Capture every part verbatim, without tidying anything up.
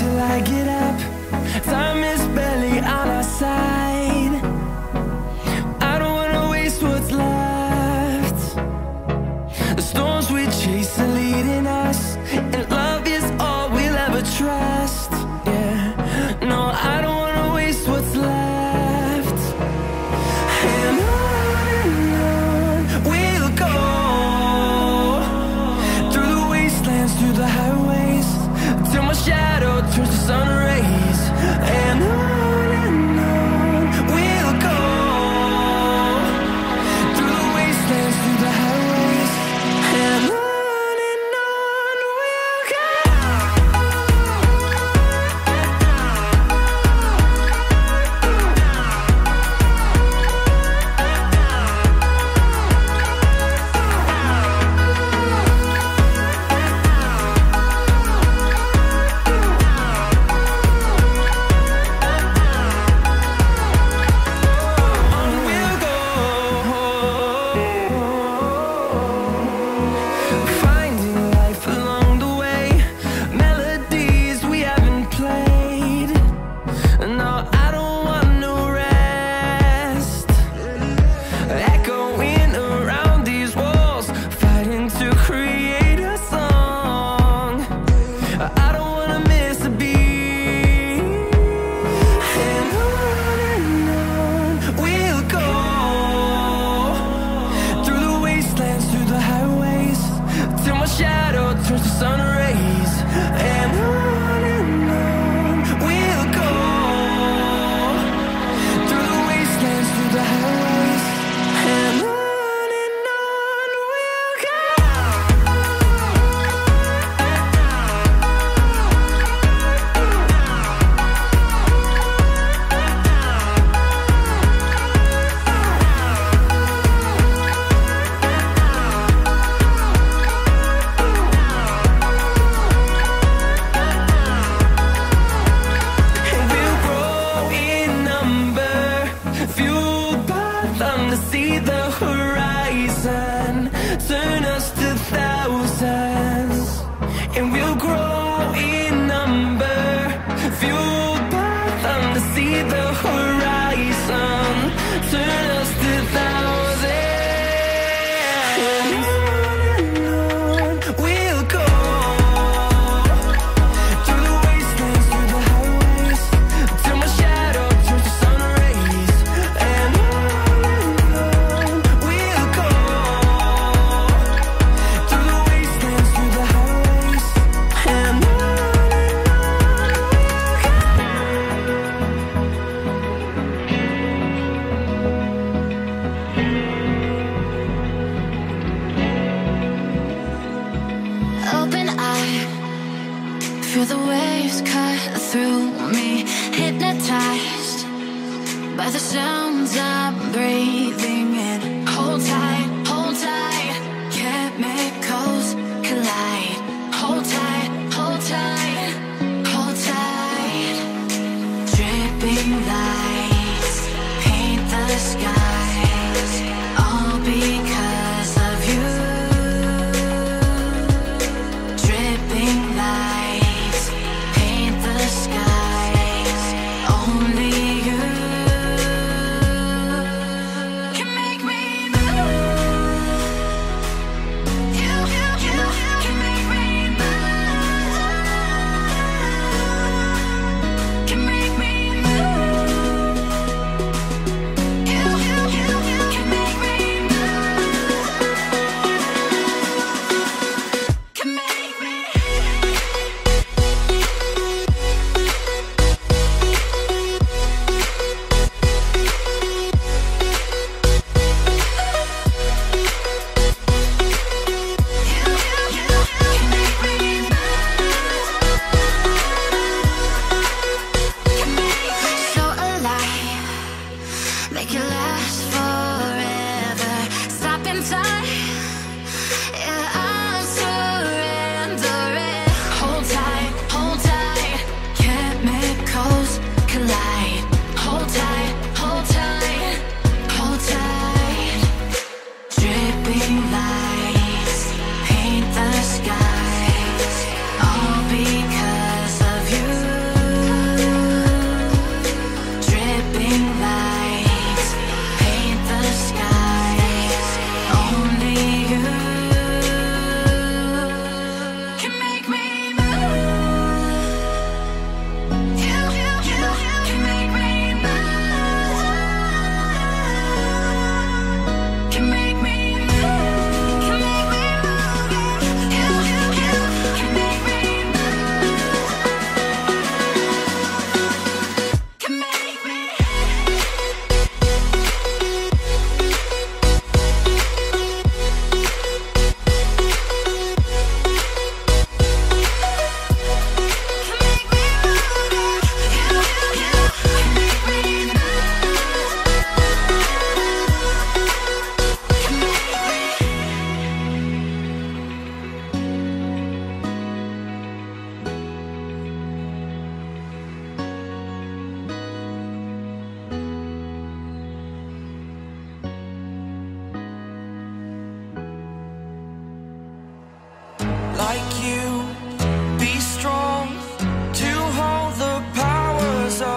Till I get up, time is barely on our side. I don't wanna waste what's left. The storms we chase are leading us, and love is all we'll ever trust. Yeah, no, I don't wanna waste what's left. And on and on we'll go, through the wastelands, through the highways, till my shadow turns to sun rays. And on and on we'll go, through the wastelands, through the highways, and on and on we'll feel the waves cut through me, hypnotized by the sounds I'm breathing in. Hold tight, hold tight, chemicals collide. Hold tight, hold tight, hold tight. Dripping lights paint the skies, all because of you. Dripping lights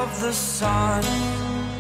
of the sun.